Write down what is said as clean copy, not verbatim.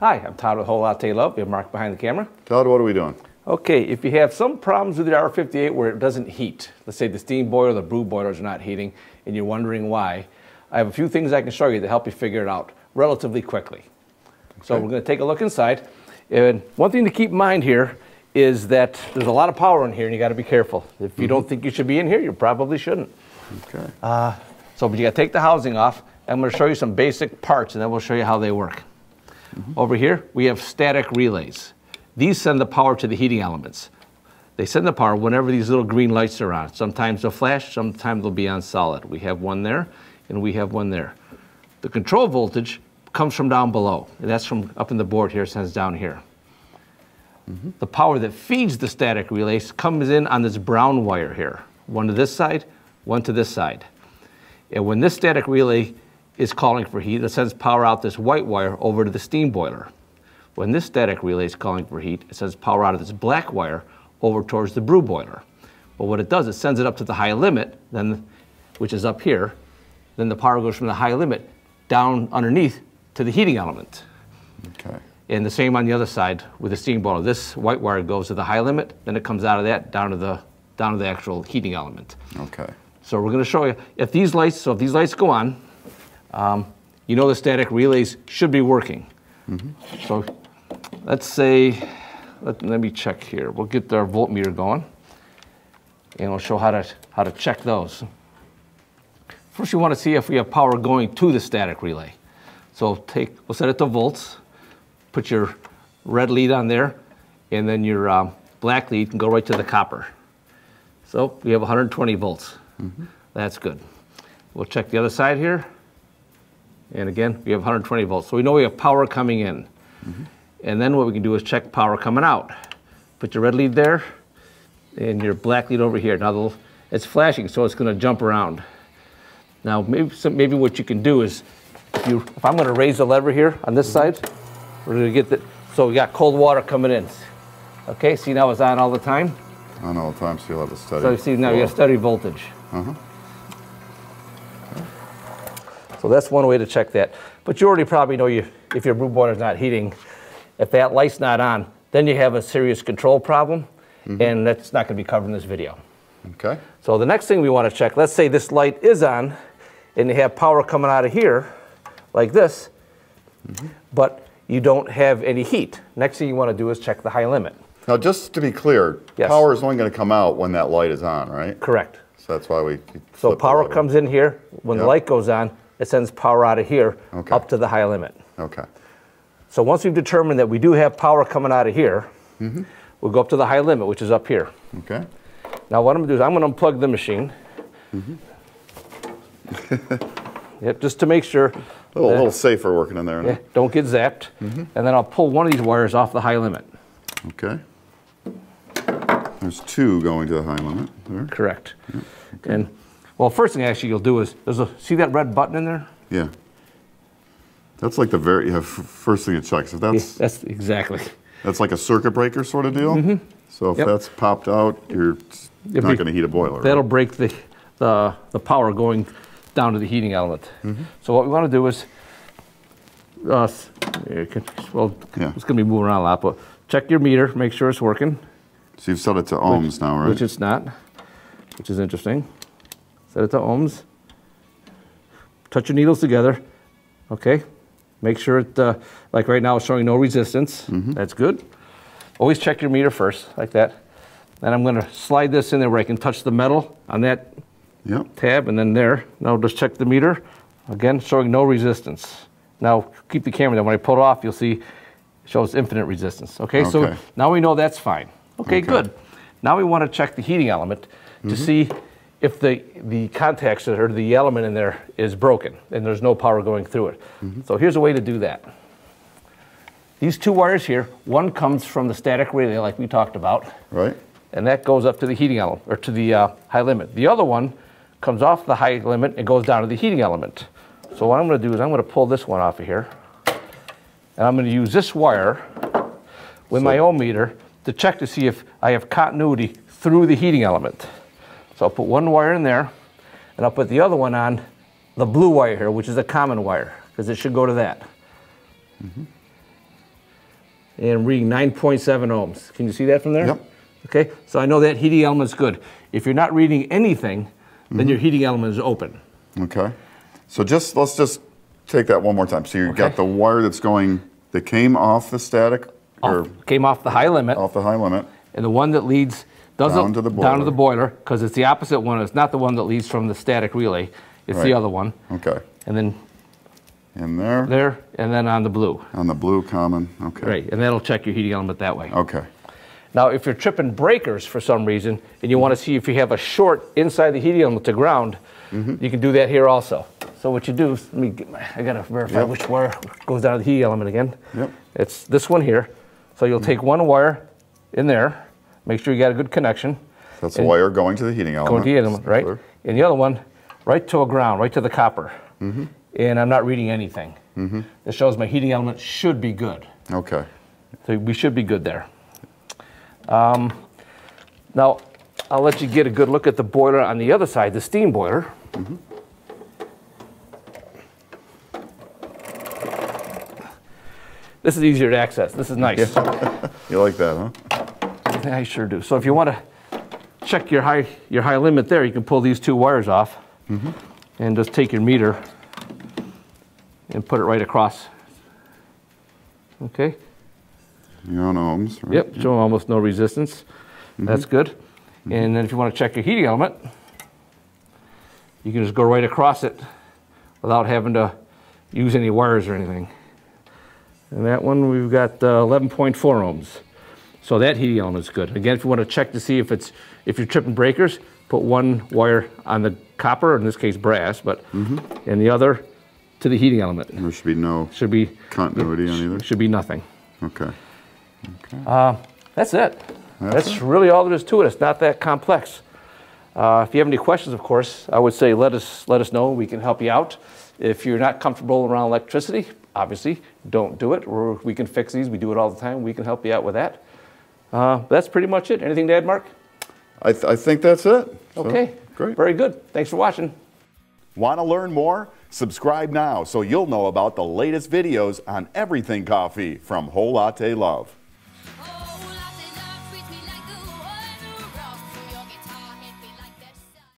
Hi, I'm Todd with Whole Latte Love. We have Mark behind the camera. Todd, what are we doing? Okay, if you have some problems with the R58 where it doesn't heat, let's say the steam boiler or the brew boiler is not heating and you're wondering why, I have a few things I can show you to help you figure it out relatively quickly. Okay. So we're going to take a look inside. And one thing to keep in mind here is that there's a lot of power in here and you got to be careful. If you don't think you should be in here, you probably shouldn't. Okay. But you got to take the housing off. I'm going to show you some basic parts and then we'll show you how they work. Over here, we have static relays. These send the power to the heating elements. They send the power whenever these little green lights are on. Sometimes they'll flash, sometimes they'll be on solid. We have one there, and we have one there. The control voltage comes from down below. And that's from up in the board here, sends down here. The power that feeds the static relays comes in on this brown wire here. One to this side, one to this side. And when this static relay is calling for heat, it sends power out this white wire over to the steam boiler. When this static relay is calling for heat, it sends power out of this black wire over towards the brew boiler. But what it does, it sends it up to the high limit, then, which is up here. Then the power goes from the high limit down underneath to the heating element. Okay. And the same on the other side with the steam boiler. This white wire goes to the high limit, then it comes out of that down to the actual heating element. Okay. So we're going to show you if these lights go on, you know the static relays should be working. So let's say, let me check here. We'll get our voltmeter going and we'll show how to check those. First you want to see if we have power going to the static relay. So we'll set it to volts, put your red lead on there, and then your black lead can go right to the copper. So we have 120 volts. That's good. We'll check the other side here. And again, we have 120 volts. So we know we have power coming in. And then what we can do is check power coming out. Put your red lead there and your black lead over here. Now it's flashing, so it's going to jump around. Now maybe what you can do is, if I'm going to raise the lever here on this side, we're going to get that. So we got cold water coming in. Okay, see now it's on all the time? On all the time, so you'll have a steady. So you see now you have steady voltage. So that's one way to check that. But you already probably know if your brew boiler's not heating, if that light's not on, then you have a serious control problem, and that's not going to be covered in this video. Okay. So the next thing we want to check, let's say this light is on, and you have power coming out of here, like this, but you don't have any heat. Next thing you want to do is check the high limit. Now just to be clear, power is only going to come out when that light is on, right? Correct. So that's why we... So power comes in here, when the light goes on, it sends power out of here up to the high limit. Okay. So once we've determined that we do have power coming out of here, we'll go up to the high limit, which is up here. Okay. Now what I'm going to do is I'm going to unplug the machine. Just to make sure. A little safer working in there. Yeah, don't get zapped. And then I'll pull one of these wires off the high limit. Okay. There's two going to the high limit. There. Correct. Yeah. Okay. And well, first thing actually you'll do is, see that red button in there? Yeah. That's like the first thing it checks. If that's, that's exactly. That's like a circuit breaker sort of deal? So if that's popped out, you're not going to heat a boiler. That'll break the power going down to the heating element. So what we want to do is, it's going to be moving around a lot, but check your meter, make sure it's working. So you've set it to ohms now, right? Which it's not, which is interesting. Set it to ohms. Touch your needles together. Okay. Make sure it, like right now, it's showing no resistance. That's good. Always check your meter first, like that. Then I'm going to slide this in there where I can touch the metal on that tab and then there. Now just check the meter. Again, showing no resistance. Now keep the camera there. When I pull it off, you'll see it shows infinite resistance. Okay, so now we know that's fine. Okay, good. Now we want to check the heating element to see if the contacts or the element in there is broken and there's no power going through it. So here's a way to do that. These two wires here, one comes from the static relay like we talked about. Right. And that goes up to the heating element, or to the high limit. The other one comes off the high limit and goes down to the heating element. So what I'm going to do is I'm going to pull this one off of here. And I'm going to use this wire with my ohm meter to check to see if I have continuity through the heating element. So I'll put one wire in there, and I'll put the other one on the blue wire here, which is a common wire, because it should go to that. and reading 9.7 ohms. Can you see that from there? Yep. Okay, so I know that heating element's good. If you're not reading anything, then your heating element is open. Okay, so just let's just take that one more time. So you got the wire that's going, that came off the static, came off the high limit. Off the high limit. And the one that leads down to the boiler, because it's the opposite one. It's not the one that leads from the static relay. It's the other one. Okay. And then in there. There, and then on the blue. On the blue common, okay. Right, and that'll check your heating element that way. Okay. Now, if you're tripping breakers for some reason, and you want to see if you have a short inside the heating element to ground, you can do that here also. So what you do, let me get my, I got to verify which wire goes down to the heating element again. Yep. It's this one here. So you'll take one wire in there, make sure you got a good connection. That's the wire going to the heating element. Going to the heating element, right? Sure. And the other one, right to a ground, right to the copper. And I'm not reading anything. This shows my heating element should be good. Okay. So we should be good there. Now, I'll let you get a good look at the boiler on the other side, the steam boiler. This is easier to access. This is nice. You like that, huh? I sure do. So if you want to check your high limit there, you can pull these two wires off and just take your meter and put it right across. Okay? You're on ohms, right? Yep, showing almost no resistance. That's good. And then if you want to check your heating element, you can just go right across it without having to use any wires or anything. And that one, we've got 11.4 ohms. So that heating element is good. Again, if you want to check to see if it's, if you're tripping breakers, put one wire on the copper, in this case brass, but and the other to the heating element. There should be no continuity on either? Should be nothing. Okay. Okay. That's it. That's really all there is to it. It's not that complex. If you have any questions, of course, I would say let us know. We can help you out. If you're not comfortable around electricity, obviously, don't do it. We can fix these. We do it all the time. We can help you out with that. That's pretty much it. Anything to add, Mark? I think that's it. Okay. So, great. Very good. Thanks for watching. Want to learn more? Subscribe now so you'll know about the latest videos on everything coffee from Whole Latte Love.